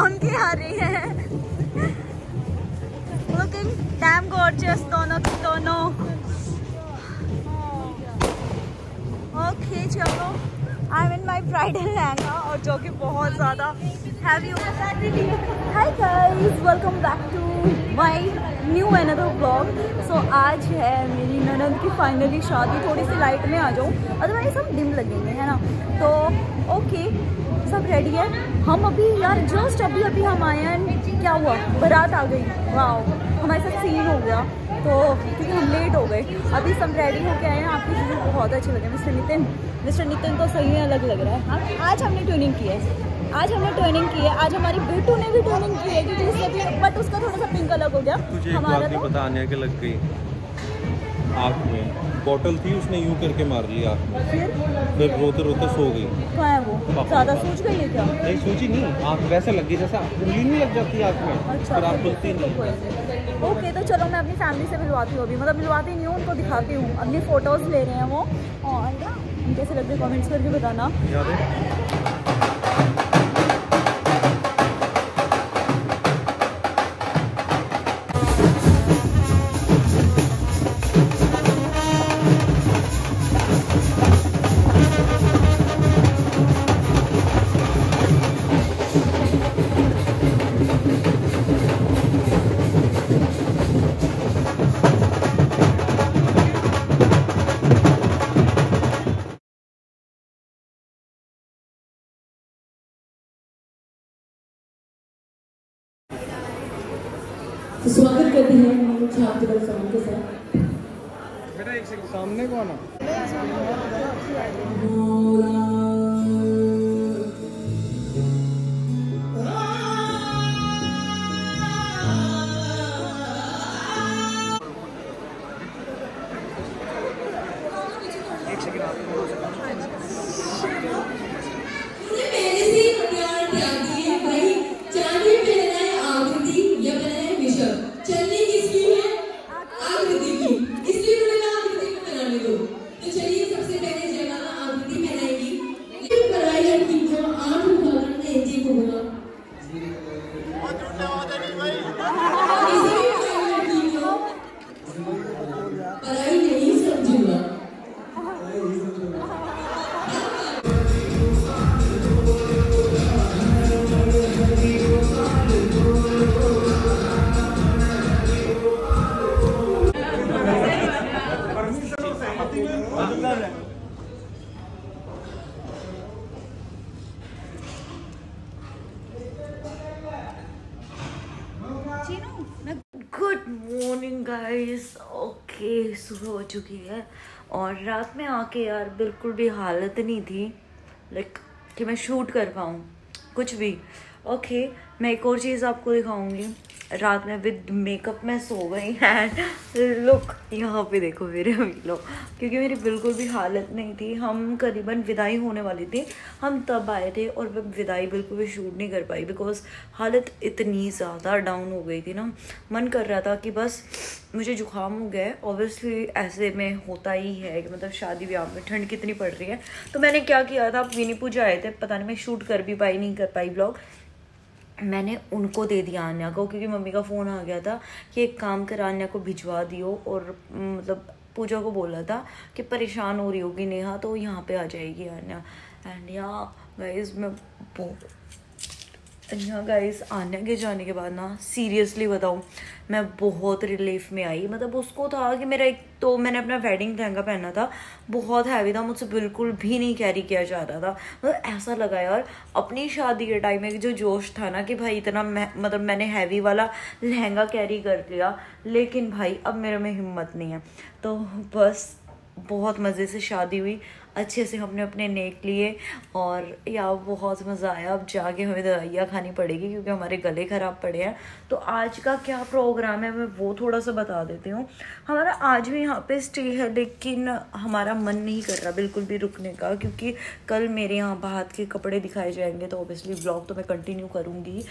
घूम के आ रही है। Looking damn gorgeous, दोनों की दोनों। ओके चलो, I'm in my bridal lehenga और जो कि बहुत ज़्यादा हैवी होता है। Hi guys, welcome back to my new another blog. So आज है मेरी ननद की फाइनली शादी। थोड़ी सी लाइट में आ जाऊँ अदरवाइज सब डिम लगेंगे, है ना। तो ओके, सब रेडी है। हम अभी यार जस्ट अभी हम आए हैं। क्या हुआ, बारात आ गई। वाह, हमारे साथ सीन हो गया तो क्योंकि हम लेट हो गए। अभी सब रेडी होके आए हैं। आपकी चीज़ें बहुत अच्छे लगे। मिस्टर नितिन तो सही में अलग लग रहा है। आज हमने ट्यूनिंग की है, आज हमारी बेटू ने भी ट्यूनिंग की है क्योंकि इसलिए, बट उसका थोड़ा सा पिंक अलग हो गया। तुझे एक बात नहीं पता, आने के लग गई आँख में। बॉटल थी, उसने यूं करके मार लिया आँख में, फिर रोते रोते सो गई। कहाँ है वो, ज़्यादा सूज गई है क्या? नहीं सूजी नहीं, आँख वैसे लग गई जैसा उंगली नहीं लग जाती आँख में, फिर आप बोलती नहीं। ओके तो चलो मैं अपनी फैमिली से मिलवाती हूँ अभी, मतलब मिलवाती नहीं हूँ, उनको दिखाती हूँ। अपनी फ़ोटोज़ ले रहे हैं वो, और कैसे लग रही कॉमेंट्स करके बताना। स्वागत करते हैं हम छात्र के साथ। बेटा एक सेकंड, सामने कौन है? एक सेकंड आप ओके, सुबह हो चुकी है और रात में आके यार बिल्कुल भी हालत नहीं थी लाइक कि मैं शूट कर पाऊँ कुछ भी। ओके मैं एक और चीज़ आपको दिखाऊंगी। रात में विद मेकअप मैं सो गई एंड लुक यहाँ पे देखो मेरे वीलो, क्योंकि मेरी बिल्कुल भी हालत नहीं थी। हम करीबन विदाई होने वाली थी, हम तब आए थे और मैं विदाई बिल्कुल भी शूट नहीं कर पाई बिकॉज हालत इतनी ज़्यादा डाउन हो गई थी ना। मन कर रहा था कि बस मुझे जुकाम हो गया है। ऑब्वियसली ऐसे में होता ही है कि मतलब शादी ब्याह में ठंड कितनी पड़ रही है। तो मैंने क्या किया था, विनीपू आए थे, पता नहीं मैं शूट कर भी पाई नहीं कर पाई ब्लॉग, मैंने उनको दे दिया आन्या को क्योंकि मम्मी का फ़ोन आ गया था कि एक काम कर आन्या को भिजवा दियो। और मतलब पूजा को बोला था कि परेशान हो रही होगी नेहा तो यहाँ पे आ जाएगी आन्या। एंड गाइस आन्या के जाने के बाद ना सीरियसली बताऊँ मैं बहुत रिलीफ में आई। मतलब उसको था कि मेरा एक तो मैंने अपना वेडिंग लहंगा पहना था, बहुत हैवी था, मुझसे बिल्कुल भी नहीं कैरी किया जा रहा था। मतलब ऐसा लगा यार अपनी शादी के टाइम में जो जोश था ना कि भाई इतना मतलब मैंने हैवी वाला लहंगा कैरी कर लिया, लेकिन भाई अब मेरे में हिम्मत नहीं है। तो बस बहुत मज़े से शादी हुई, अच्छे से हमने अपने नेक लिए और यार बहुत मज़ा आया। अब जाके हमें दवाइयाँ खानी पड़ेगी क्योंकि हमारे गले ख़राब पड़े हैं। तो आज का क्या प्रोग्राम है मैं वो थोड़ा सा बता देती हूँ। हमारा आज भी यहाँ पे स्टे है लेकिन हमारा मन नहीं कर रहा बिल्कुल भी रुकने का, क्योंकि कल मेरे यहाँ बाहर के कपड़े दिखाए जाएंगे तो ऑब्वियसली ब्लॉग तो मैं कंटिन्यू करूँगी।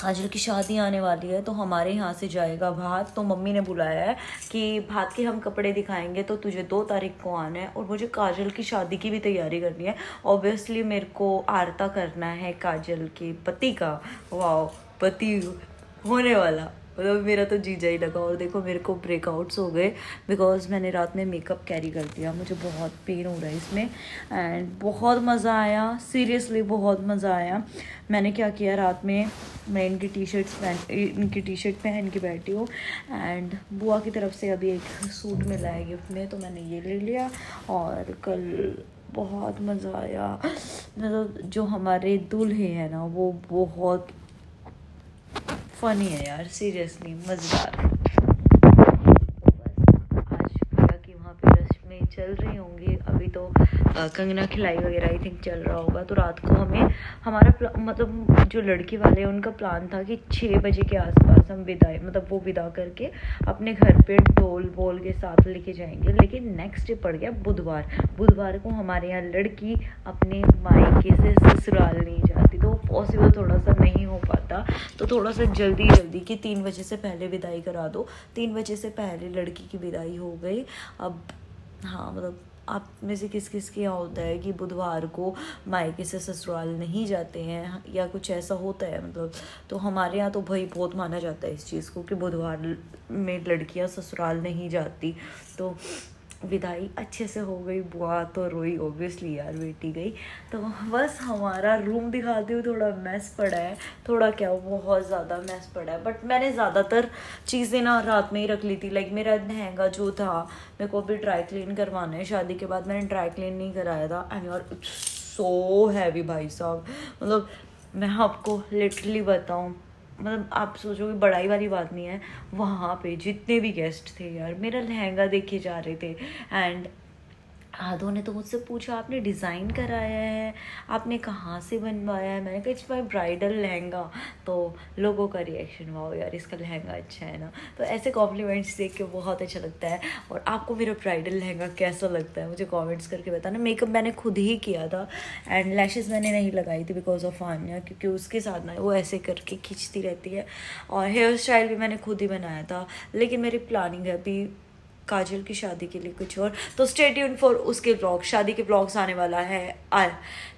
काजल की शादी आने वाली है तो हमारे यहाँ से जाएगा भात, तो मम्मी ने बुलाया है कि भात के हम कपड़े दिखाएंगे, तो तुझे 2 तारीख को आना है। और मुझे काजल की शादी की भी तैयारी करनी है, ऑब्वियसली मेरे को आरता करना है काजल के पति का। वाओ, पति होने वाला, मतलब मेरा तो जीजा ही लगा। और देखो मेरे को ब्रेकआउट्स हो गए बिकॉज मैंने रात में मेकअप कैरी कर दिया, मुझे बहुत पेन हो रहा है इसमें। एंड बहुत मज़ा आया, सीरियसली बहुत मज़ा आया। मैंने क्या किया, रात में मैं इनकी टी शर्ट पहन के बैठी हूँ। एंड बुआ की तरफ से अभी एक सूट मिला है गिफ्ट में, तो मैंने ये ले लिया। और कल बहुत मज़ा आया, मतलब जो हमारे दूल्हे हैं ना वो बहुत फनी है यार, सीरियसली मज़ेदार। आज भैया की वहाँ पे रस्में चल रही होंगी, अभी तो कंगना खिलाई वगैरह आई थिंक चल रहा होगा। तो रात को हमें हमारा मतलब जो लड़की वाले हैं उनका प्लान था कि 6 बजे के आसपास हम विदाई मतलब वो विदा करके अपने घर पे ढोल बोल के साथ लेके जाएंगे। लेकिन नेक्स्ट डे पड़ गया बुधवार को हमारे यहाँ लड़की अपने मायके से ससुराल नहीं जाती, तो पॉसिबल थोड़ा सा नहीं हो पाता। तो थोड़ा सा जल्दी कि 3 बजे से पहले विदाई करा दो। 3 बजे से पहले लड़की की विदाई हो गई। अब हाँ, मतलब आप में से किस किस के यहाँ होता है कि बुधवार को मायके से ससुराल नहीं जाते हैं या कुछ ऐसा होता है, मतलब। तो हमारे यहाँ तो भाई बहुत माना जाता है इस चीज़ को कि बुधवार में लड़कियाँ ससुराल नहीं जाती। तो विदाई अच्छे से हो गई, बुआ तो रोई ऑब्वियसली यार, बेटी गई। तो बस हमारा रूम दिखाती हूँ, थोड़ा मैस पड़ा है, थोड़ा क्या बहुत ज़्यादा मैस पड़ा है। बट मैंने ज़्यादातर चीज़ें ना रात में ही रख ली थी। लाइक मेरा लहंगा जो था मेरे को अभी ड्राई क्लीन करवाना है, शादी के बाद मैंने ड्राई क्लीन नहीं कराया था। एंड यार इट्स सो हैवी भाई साहब, मतलब मैं आपको लिटरली बताऊँ, मतलब आप सोचोगे बड़ाई वाली बात नहीं है। वहाँ पे जितने भी गेस्ट थे यार मेरा लहंगा देखे जा रहे थे। एंड आधो ने तो मुझसे पूछा आपने डिज़ाइन कराया है, आपने कहाँ से बनवाया है। मैंने कहा इट्स माई ब्राइडल लहंगा। तो लोगों का रिएक्शन, वाओ यार इसका लहंगा अच्छा है ना। तो ऐसे कॉम्प्लीमेंट्स देख के बहुत अच्छा लगता है। और आपको मेरा ब्राइडल लहंगा कैसा लगता है मुझे कमेंट्स करके बताना। मेकअप मैंने खुद ही किया था एंड लैशेज़ मैंने नहीं लगाई थी बिकॉज ऑफ आन्या, क्योंकि उसके साथ ना वो ऐसे करके खींचती रहती है। और हेयर स्टाइल भी मैंने खुद ही बनाया था। लेकिन मेरी प्लानिंग है अभी काजल की शादी के लिए कुछ और, तो स्टे ट्यून फॉर उसके व्लॉग। शादी के व्लॉग्स आने वाला है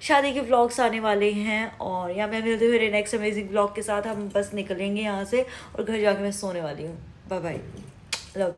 शादी के व्लॉग्स आने वाले हैं। और यहाँ मैं मिलती हूँ मेरे नेक्स्ट अमेजिंग व्लॉग के साथ। हम बस निकलेंगे यहाँ से और घर जाके मैं सोने वाली हूँ। Bye bye.